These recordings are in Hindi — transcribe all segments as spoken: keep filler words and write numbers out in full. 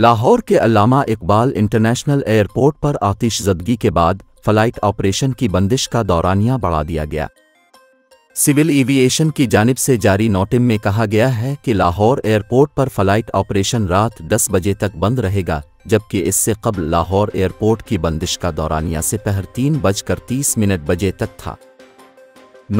लाहौर के अल्लामा इकबाल इंटरनेशनल एयरपोर्ट पर आतिशज़दगी के बाद फ़्लाइट ऑपरेशन की बंदिश का दौरानिया बढ़ा दिया गया। सिविल एविएशन की जानिब से जारी नोटिम में कहा गया है कि लाहौर एयरपोर्ट पर फ़्लाइट ऑपरेशन रात दस बजे तक बंद रहेगा, जबकि इससे कबल लाहौर एयरपोर्ट की बंदिश का दौरानिया से पहर तीन बजकर तीस मिनट बजे तक था।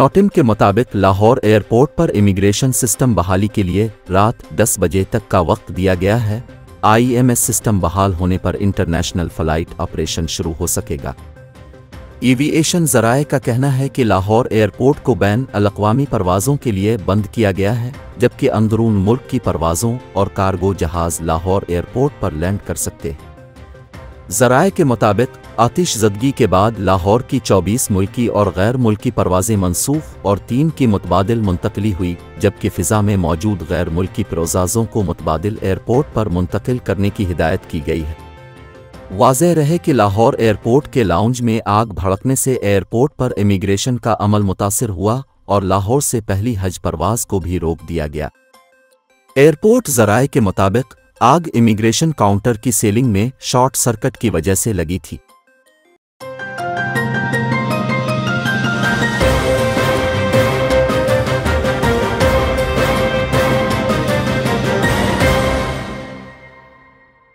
नोटिम के मुताबिक लाहौर एयरपोर्ट पर इमिग्रेशन सिस्टम बहाली के लिए रात दस बजे तक का वक्त दिया गया है। आईएमएस सिस्टम बहाल होने पर इंटरनेशनल फ़्लाइट ऑपरेशन शुरू हो सकेगा। एविएशन ज़राए का कहना है कि लाहौर एयरपोर्ट को बैन अल-अक़वामी परवाज़ों के लिए बंद किया गया है, जबकि अंदरून मुल्क की परवाज़ों और कार्गो जहाज़ लाहौर एयरपोर्ट पर लैंड कर सकते हैं। ज़राए के मुताबिक आतिशज़दगी के बाद लाहौर की चौबीस मुल्की और गैर मुल्की परवाज़ें मंसूख और तीन की मुतबादिल मुंतकली हुई, जबकि फ़िज़ा में मौजूद गैर मुल्की परवाज़ों को मुतबादिल एयरपोर्ट पर मुंतकिल करने की हिदायत की गई है। वाज़ेह रहे कि लाहौर एयरपोर्ट के लाउंज में आग भड़कने से एयरपोर्ट पर इमिग्रेशन का अमल मुतासर हुआ और लाहौर से पहली हज परवाज़ को भी रोक दिया गया। एयरपोर्ट ज़राए के मुताबिक आग इमिग्रेशन काउंटर की सीलिंग में शॉर्ट सर्किट की वजह से लगी थी।